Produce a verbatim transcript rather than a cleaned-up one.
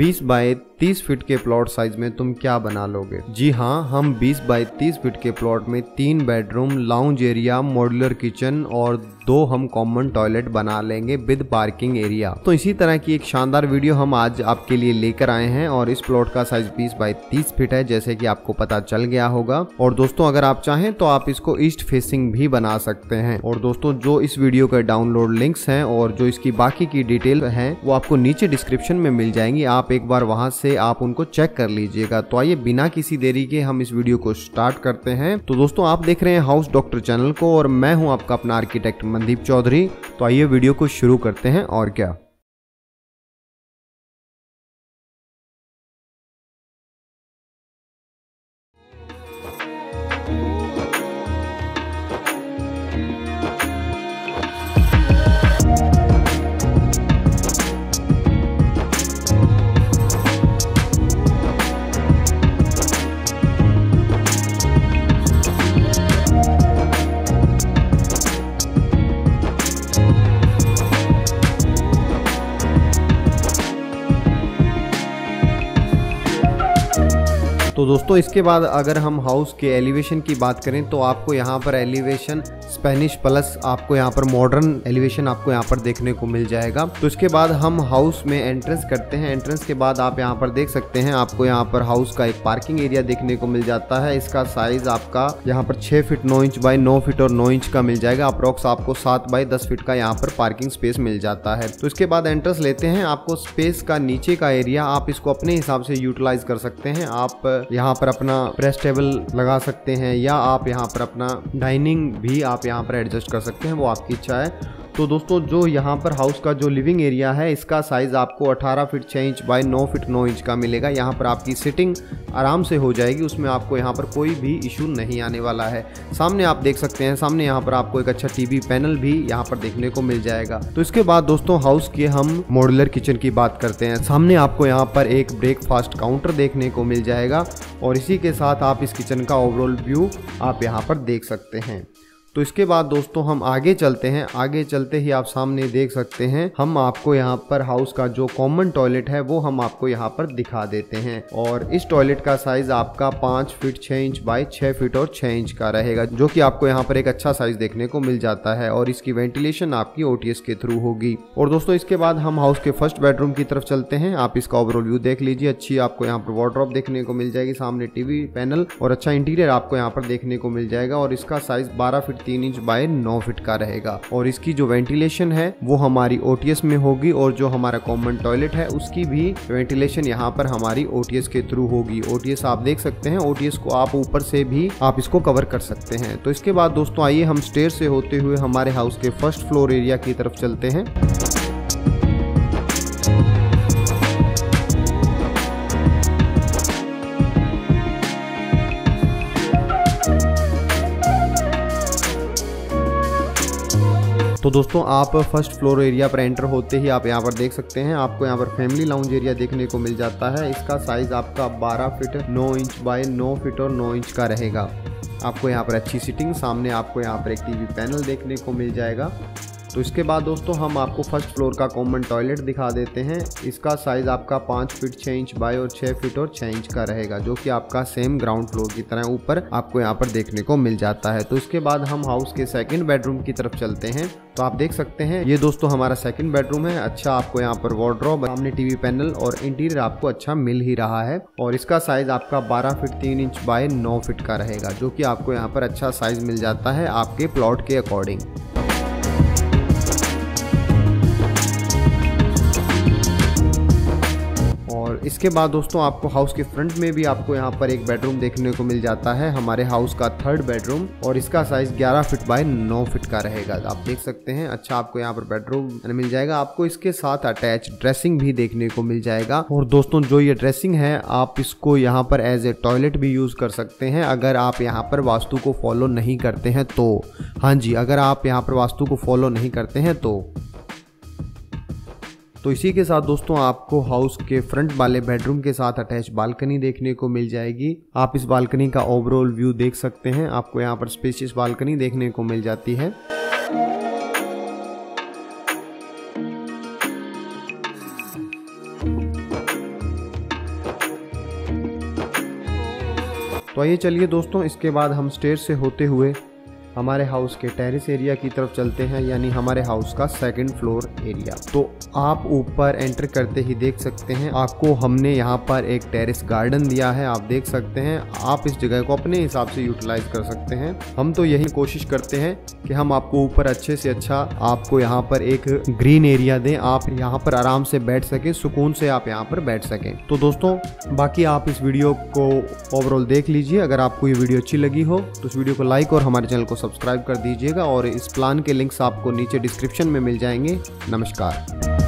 बीस बाय तीस फीट के प्लॉट साइज में तुम क्या बना लोगे। जी हाँ, हम बीस बाय तीस फीट के प्लॉट में तीन bedroom, lounge area, modular kitchen और दो हम कॉमन टॉयलेट बना लेंगे विद पार्किंग एरिया। तो इसी तरह की एक शानदार वीडियो हम आज आपके लिए लेकर आए हैं और इस प्लॉट का साइज बीस बाय तीस फीट है, जैसे कि आपको पता चल गया होगा। और दोस्तों अगर आप चाहें तो आप इसको ईस्ट फेसिंग भी बना सकते हैं। और दोस्तों जो इस वीडियो के डाउनलोड लिंक्स हैं और जो इसकी बाकी की डिटेल हैं वो आपको नीचे डिस्क्रिप्शन में मिल जाएंगी, आप एक बार वहां से आप उनको चेक कर लीजिएगा। तो आइए बिना किसी देरी के हम इस वीडियो को स्टार्ट करते हैं। तो दोस्तों आप देख रहे हैं हाउस डॉक्टर चैनल को और मैं हूं आपका अपना आर्किटेक्ट मनदीप चौधरी। तो आइए वीडियो को शुरू करते हैं और क्या। तो दोस्तों इसके बाद अगर हम हाउस के एलिवेशन की बात करें तो आपको यहाँ पर एलिवेशन स्पेनिश प्लस आपको यहाँ पर मॉडर्न एलिवेशन आपको यहाँ पर देखने को मिल जाएगा। तो इसके बाद हम हाउस में एंट्रेंस करते हैं। एंट्रेंस के बाद आप यहाँ पर देख सकते हैं, आपको यहाँ पर हाउस का एक पार्किंग एरिया देखने को मिल जाता है। इसका साइज आपका यहाँ पर छः फीट नौ इंच बाई नौ फीट और नौ इंच का मिल जाएगा। अप्रोक्स आपको सात बाई दस फीट का यहाँ पर पार्किंग स्पेस मिल जाता है। तो इसके बाद एंट्रेंस लेते हैं। आपको स्पेस का नीचे का एरिया आप इसको अपने हिसाब से यूटिलाइज कर सकते हैं। आप यहाँ पर अपना प्रेस टेबल लगा सकते हैं या आप यहाँ पर अपना डाइनिंग भी आप यहाँ पर एडजस्ट कर सकते हैं, वो आपकी इच्छा है। तो दोस्तों जो यहाँ पर हाउस का जो लिविंग एरिया है इसका साइज़ आपको अठारह फीट छः इंच बाय नौ फीट नौ इंच का मिलेगा। यहाँ पर आपकी सिटिंग आराम से हो जाएगी, उसमें आपको यहाँ पर कोई भी इशू नहीं आने वाला है। सामने आप देख सकते हैं, सामने यहाँ पर आपको एक अच्छा टीवी पैनल भी यहाँ पर देखने को मिल जाएगा। तो इसके बाद दोस्तों हाउस के हम मॉड्यूलर किचन की बात करते हैं। सामने आपको यहाँ पर एक ब्रेकफास्ट काउंटर देखने को मिल जाएगा और इसी के साथ आप इस किचन का ओवरऑल व्यू आप यहाँ पर देख सकते हैं। तो इसके बाद दोस्तों हम आगे चलते हैं। आगे चलते ही आप सामने देख सकते हैं, हम आपको यहाँ पर हाउस का जो कॉमन टॉयलेट है वो हम आपको यहाँ पर दिखा देते हैं। और इस टॉयलेट का साइज आपका पाँच फीट छः इंच बाई छः फीट और छः इंच का रहेगा, जो कि आपको यहाँ पर एक अच्छा साइज देखने को मिल जाता है। और इसकी वेंटिलेशन आपकी ओटीएस के थ्रू होगी। और दोस्तों इसके बाद हम हाउस के फर्स्ट बेडरूम की तरफ चलते हैं। आप इसका ओवरऑल व्यू देख लीजिए। अच्छी आपको यहाँ पर वार्डरोब देखने को मिल जाएगी, सामने टीवी पैनल और अच्छा इंटीरियर आपको यहाँ पर देखने को मिल जाएगा। और इसका साइज बारह फीट तीन इंच बाय नौ फीट का रहेगा। और इसकी जो वेंटिलेशन है वो हमारी ओटीएस में होगी और जो हमारा कॉमन टॉयलेट है उसकी भी वेंटिलेशन यहाँ पर हमारी ओटीएस के थ्रू होगी। ओटीएस आप देख सकते हैं, ओटीएस को आप ऊपर से भी आप इसको कवर कर सकते हैं। तो इसके बाद दोस्तों आइए हम स्टेयर से होते हुए हमारे हाउस के फर्स्ट फ्लोर एरिया की तरफ चलते हैं। तो दोस्तों आप फर्स्ट फ्लोर एरिया पर एंटर होते ही आप यहाँ पर देख सकते हैं, आपको यहाँ पर फैमिली लाउंज एरिया देखने को मिल जाता है। इसका साइज आपका बारह फीट नौ इंच बाय नौ फीट और नौ इंच का रहेगा। आपको यहाँ पर अच्छी सीटिंग, सामने आपको यहाँ पर एक टीवी पैनल देखने को मिल जाएगा। तो इसके बाद दोस्तों हम आपको फर्स्ट फ्लोर का कॉमन टॉयलेट दिखा देते हैं। इसका साइज़ आपका पाँच फीट छः इंच बाय और छः फीट और छः इंच का रहेगा, जो कि आपका सेम ग्राउंड फ्लोर की तरह ऊपर आपको यहाँ पर देखने को मिल जाता है। तो इसके बाद हम हाउस के सेकंड बेडरूम की तरफ चलते हैं। तो आप देख सकते हैं ये दोस्तों हमारा सेकंड बेडरूम है। अच्छा आपको यहाँ पर वार्डरोब, सामने टीवी पैनल और इंटीरियर आपको अच्छा मिल ही रहा है। और इसका साइज आपका बारह फीट तीन इंच बाय नौ फीट का रहेगा, जो कि आपको यहाँ पर अच्छा साइज मिल जाता है आपके प्लॉट के अकॉर्डिंग। इसके बाद दोस्तों आपको हाउस के फ्रंट में भी आपको यहाँ पर एक बेडरूम देखने को मिल जाता है, हमारे हाउस का थर्ड बेडरूम। और इसका साइज ग्यारह फीट बाय नौ फीट का रहेगा, आप देख सकते हैं। अच्छा आपको यहाँ पर बेडरूम मिल जाएगा, आपको इसके साथ अटैच ड्रेसिंग भी देखने को मिल जाएगा। और दोस्तों जो ये ड्रेसिंग है आप इसको यहाँ पर एज ए टॉयलेट भी यूज कर सकते हैं, अगर आप यहाँ पर वास्तु को फॉलो नहीं करते हैं तो। हाँ जी, अगर आप यहाँ पर वास्तु को फॉलो नहीं करते हैं तो। तो इसी के साथ दोस्तों आपको हाउस के फ्रंट वाले बेडरूम के साथ अटैच बालकनी देखने को मिल जाएगी। आप इस बालकनी का ओवरऑल व्यू देख सकते हैं, आपको यहाँ पर स्पेशियस बालकनी देखने को मिल जाती है। तो आइए चलिए दोस्तों, इसके बाद हम स्टेज से होते हुए हमारे हाउस के टेरेस एरिया की तरफ चलते हैं, यानी हमारे हाउस का सेकंड फ्लोर एरिया। तो आप ऊपर एंटर करते ही देख सकते हैं, आपको हमने यहाँ पर एक टेरेस गार्डन दिया है, आप देख सकते हैं। आप इस जगह को अपने हिसाब से यूटिलाइज कर सकते हैं। हम तो यही कोशिश करते हैं कि हम आपको ऊपर अच्छे से अच्छा आपको यहाँ पर एक ग्रीन एरिया दें, आप यहाँ पर आराम से बैठ सकें, सुकून से आप यहाँ पर बैठ सकें। तो दोस्तों बाकी आप इस वीडियो को ओवरऑल देख लीजिए। अगर आपको ये वीडियो अच्छी लगी हो तो इस वीडियो को लाइक और हमारे चैनल को सब्सक्राइब कर दीजिएगा, और इस प्लान के लिंक्स आपको नीचे डिस्क्रिप्शन में मिल जाएंगे। नमस्कार।